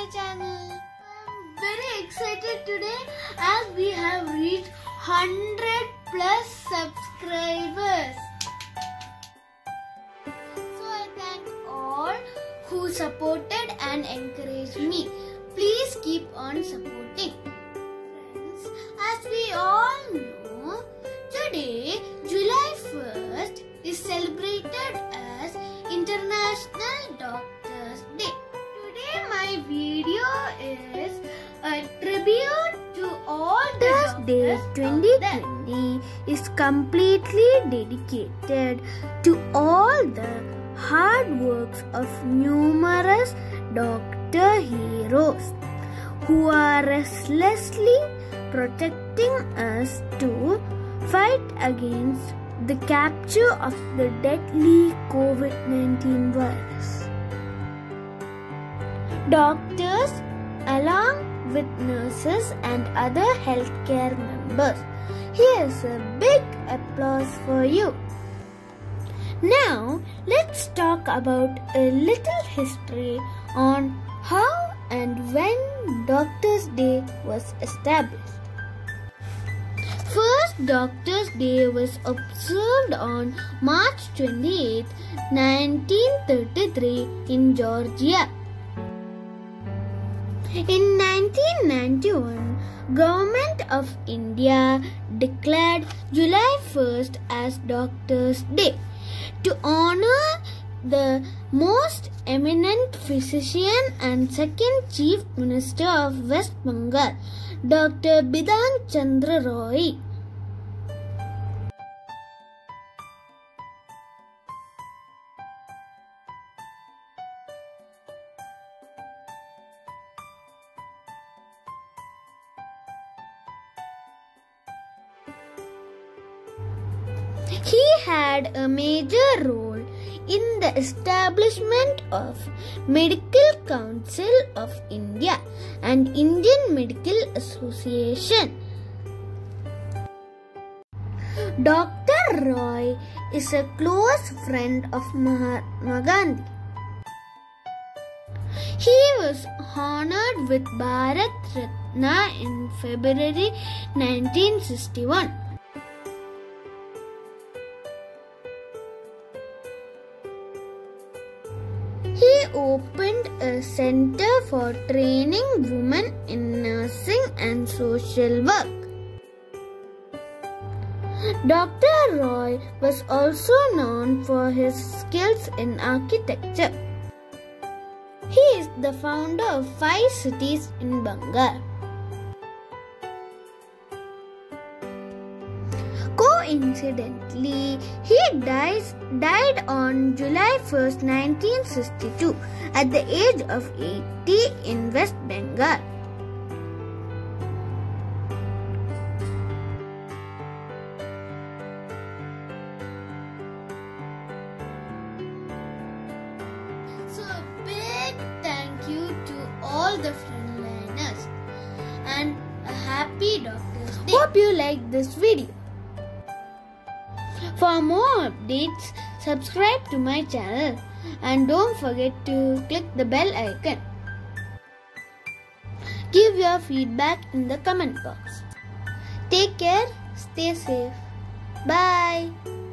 my channel. I'm very excited today as we have reached 100+ subscribers. So I thank all who supported and encouraged me. Please keep on supporting. Friends, as we all know, today July 1st is celebrated as International Doctors Day. Today my video is a tribute to all the doctors. Day 2020 is completely dedicated to all the hard works of numerous doctor heroes who are restlessly protecting us to fight against the capture of the deadly COVID-19 virus. Doctors, along with nurses and other healthcare members, here's a big applause for you. Now, let's talk about a little history on how and when Doctors' Day was established. First Doctors' Day was observed on March 28, 1933 in Georgia. In 1991, Government of India declared July 1st as Doctors' Day to honor the most eminent physician and second Chief Minister of West Bengal, Dr. Bidhan Chandra Roy. He had a major role in the establishment of Medical Council of India and Indian Medical Association. Dr. Roy is a close friend of Mahatma Gandhi. He was honored with Bharat Ratna in February 1961. He opened a center for training women in nursing and social work. Dr. Roy was also known for his skills in architecture. He is the founder of 5 cities in Bengal. Coincidentally, he died on July 1st, 1962 at the age of 80 in West Bengal. So a big thank you to all the frontliners and a happy Doctor's Day. Hope you like this video. For more updates, subscribe to my channel and don't forget to click the bell icon. Give your feedback in the comment box. Take care, stay safe. Bye.